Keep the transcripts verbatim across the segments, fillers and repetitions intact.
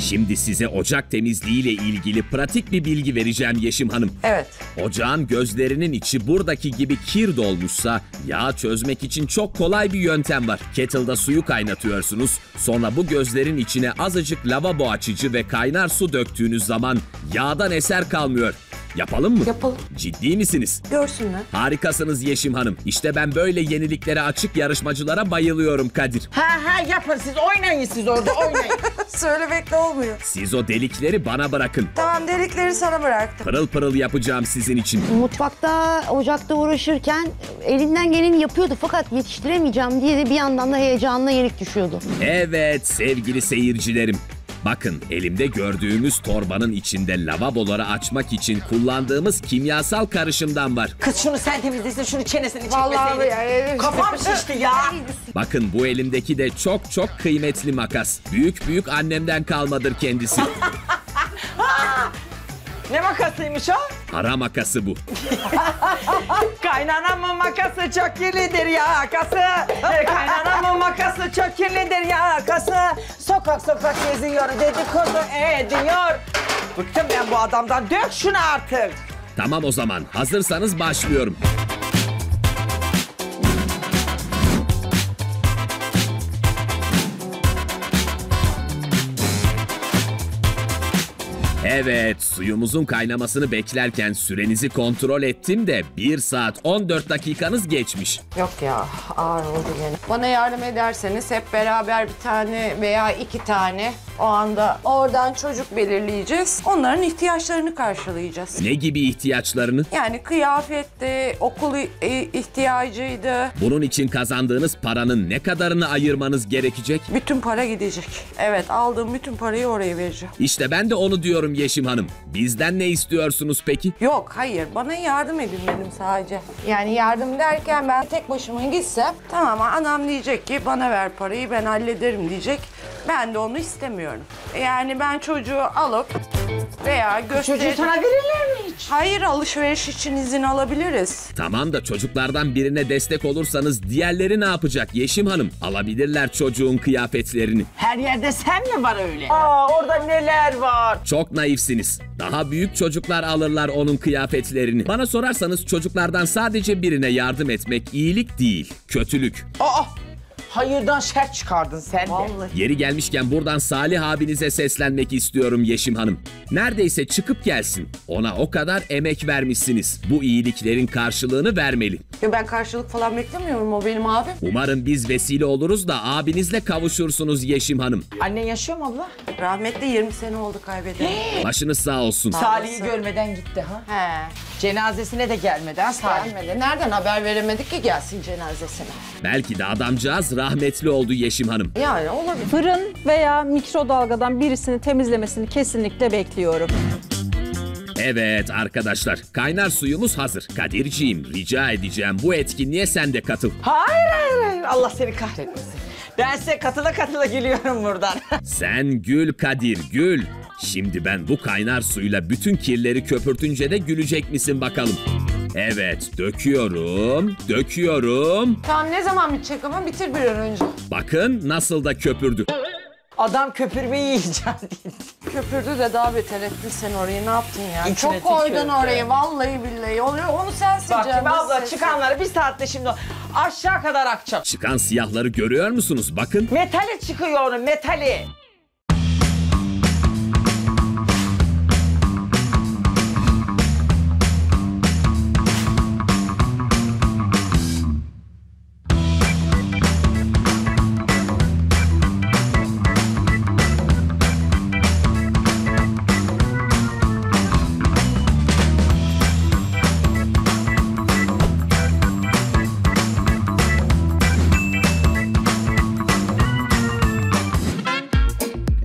Şimdi size ocak temizliğiyle ilgili pratik bir bilgi vereceğim Yeşim Hanım. Evet. Ocağın gözlerinin içi buradaki gibi kir dolmuşsa yağ çözmek için çok kolay bir yöntem var. Kettle'da suyu kaynatıyorsunuz. Sonra bu gözlerin içine azıcık lavabo açıcı ve kaynar su döktüğünüz zaman yağdan eser kalmıyor. Yapalım mı? Yapalım. Ciddi misiniz? Görsünler. Harikasınız Yeşim Hanım. İşte ben böyle yeniliklere açık yarışmacılara bayılıyorum Kadir. Ha ha yapın siz oynayın siz orada oynayın. Söylemekle olmuyor. Siz o delikleri bana bırakın. Tamam delikleri sana bıraktım. Pırıl pırıl yapacağım sizin için. Mutfakta ocakta uğraşırken elinden geleni yapıyordu fakat yetiştiremeyeceğim diye de bir yandan da heyecanla yenik düşüyordu. Evet sevgili seyircilerim. Bakın elimde gördüğümüz torbanın içinde lavaboları açmak için kullandığımız kimyasal karışımdan var. Kız şunu sen temizlesin, şunu çenesini çekmeseydin. Kafam şişti ya. Bakın bu elimdeki de çok çok kıymetli makas. Büyük büyük annemden kalmadır kendisi. Ne makasıymış o? Para makası bu. Kaynanamın makası çok kirlidir ya kası. Kaynanamın makası çok kirlidir ya kası. Sokak sokak geziyor, dedikodu ediyor. Bıktım ben bu adamdan, dök şunu artık. Tamam o zaman, hazırsanız başlıyorum. Evet, suyumuzun kaynamasını beklerken sürenizi kontrol ettim de bir saat on dört dakikanız geçmiş. Yok ya, ağır oldu gene. Bana yardım ederseniz hep beraber bir tane veya iki tane o anda oradan çocuk belirleyeceğiz. Onların ihtiyaçlarını karşılayacağız. Ne gibi ihtiyaçlarını? Yani kıyafetti, okul ihtiyacıydı. Bunun için kazandığınız paranın ne kadarını ayırmanız gerekecek? Bütün para gidecek. Evet, aldığım bütün parayı oraya vereceğim. İşte ben de onu diyorum Yeşim Hanım. Bizden ne istiyorsunuz peki? Yok, hayır. Bana yardım edin benim sadece. Yani yardım derken ben tek başıma gitsem tamam anam diyecek ki bana ver parayı ben hallederim diyecek. Ben de onu istemiyorum. Yani ben çocuğu alıp veya gösterip... Çocuğu sana verirler mi hiç? Hayır, alışveriş için izin alabiliriz. Tamam da çocuklardan birine destek olursanız diğerleri ne yapacak Yeşim Hanım? Alabilirler çocuğun kıyafetlerini. Her yerde sen mi var öyle? Aa, orada neler var? Çok naifsiniz. Daha büyük çocuklar alırlar onun kıyafetlerini. Bana sorarsanız çocuklardan sadece birine yardım etmek iyilik değil, kötülük. Aa! Hayırdan şer çıkardın sen de. Vallahi. Yeri gelmişken buradan Salih abinize seslenmek istiyorum Yeşim Hanım. Neredeyse çıkıp gelsin. Ona o kadar emek vermişsiniz. Bu iyiliklerin karşılığını vermeli. Ya ben karşılık falan beklemiyorum, o benim abim. Umarım biz vesile oluruz da abinizle kavuşursunuz Yeşim Hanım. Annen yaşıyor mu abla? Rahmetli yirmi sene oldu kaybeden. Başınız sağ olsun. Salih'i görmeden gitti ha? He. Cenazesine de gelmeden Salih. Gelmedi. Nereden haber veremedik ki gelsin cenazesine? Belki de adamcağız rahmetli oldu Yeşim Hanım. Yani olabilir. Fırın veya mikrodalgadan birisini temizlemesini kesinlikle bekliyorum. Evet arkadaşlar, kaynar suyumuz hazır. Kadirciğim, rica edeceğim bu etkinliğe sen de katıl. Hayır hayır hayır, Allah seni kahretmesin. Ben size katıla katıla gülüyorum buradan. Sen gül Kadir, gül. Şimdi ben bu kaynar suyla bütün kirleri köpürtünce de gülecek misin bakalım? Evet, döküyorum, döküyorum. Tam ne zaman bitecek ama bitir bir an önce. Bakın nasıl da köpürdü. Adam köpürmeyi yiyeceğim dedi. Köpürdü de daha beter ettin sen orayı, ne yaptın ya? İçine çok koydun orayı, vallahi billahi. Oluyor, onu sen sileceksin. Bak abla sensin. Çıkanları bir saatte şimdi aşağı kadar akacak. Çıkan siyahları görüyor musunuz? Bakın. Metali çıkıyor, metali.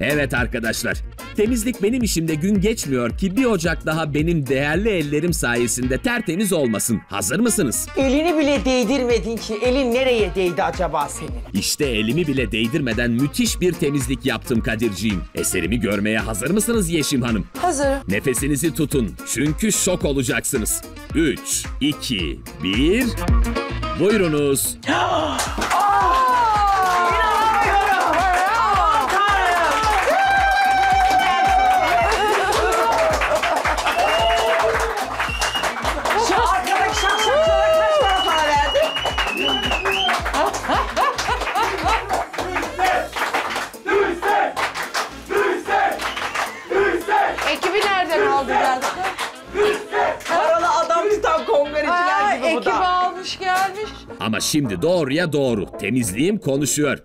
Evet arkadaşlar, temizlik benim işimde gün geçmiyor ki bir ocak daha benim değerli ellerim sayesinde tertemiz olmasın. Hazır mısınız? Elini bile değdirmedin ki, elin nereye değdi acaba senin? İşte elimi bile değdirmeden müthiş bir temizlik yaptım Kadirciğim. Eserimi görmeye hazır mısınız Yeşim Hanım? Hazırım. Nefesinizi tutun çünkü şok olacaksınız. üç, iki, bir... Buyurunuz. İnanamıyorum. aldıracaktık. Paralı adam tutan kongreciler gibi bu da. Ekip almış gelmiş. Ama şimdi doğruya doğru. Temizliğim konuşuyor.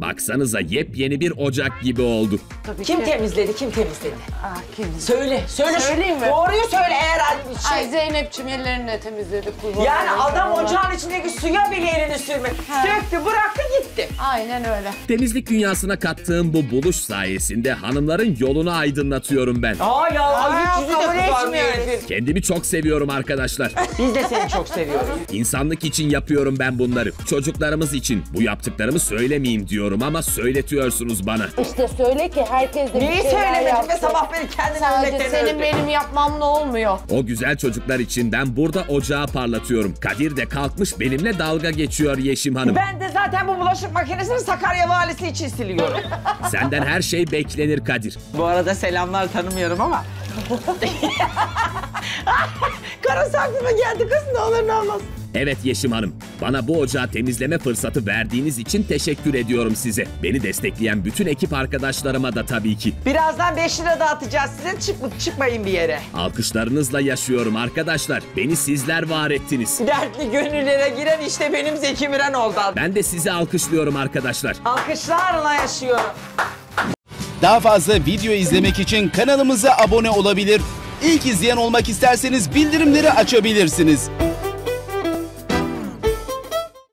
Baksanıza yepyeni bir ocak gibi oldu. Tabii kim ki. temizledi, kim temizledi? Aa, kim? Söyle, söyle. Söyleyeyim mi? Doğruyu söyle eğer şey... Ay Zeynep'ciğim ellerini de temizledi. Yani adam falan. Ocağın içindeki suya bile elini sürmedi. Söktü, bıraktı, gitti. Aynen öyle. Temizlik dünyasına kattığım bu buluş sayesinde hanımların yolunu aydınlatıyorum ben. Aa ya, ay, hiç yüzü de kızarmıyor. Kendimi çok seviyorum arkadaşlar. Biz de seni çok seviyoruz. İnsanlık için yapıyorum ben bunları. Çocuklarımız için. Bu yaptıklarımı söylemeyeyim diyorum. Ama söyletiyorsunuz bana. İşte söyle ki herkes de bir şeyler yapsın. Neyi söylemedin ve sabah beni kendin örnekten öldü. Senin benim yapmamla olmuyor. O güzel çocuklar için ben burada ocağı parlatıyorum. Kadir de kalkmış benimle dalga geçiyor Yeşim Hanım. Ben de zaten bu bulaşık makinesini Sakarya valisi için siliyorum. Senden her şey beklenir Kadir. Bu arada selamlar, tanımıyorum ama. Karısı aklıma geldi kız, ne olur ne olmaz. Evet Yeşim Hanım, bana bu ocağı temizleme fırsatı verdiğiniz için teşekkür ediyorum size. Beni destekleyen bütün ekip arkadaşlarıma da tabii ki. Birazdan beş lira dağıtacağız size, çıkıp çıkmayın bir yere. Alkışlarınızla yaşıyorum arkadaşlar. Beni sizler var ettiniz. Dertli gönüllere giren işte benim Zeki Müren oldu. Ben de sizi alkışlıyorum arkadaşlar. Alkışlarla yaşıyorum. Daha fazla video izlemek için kanalımıza abone olabilir. İlk izleyen olmak isterseniz bildirimleri açabilirsiniz.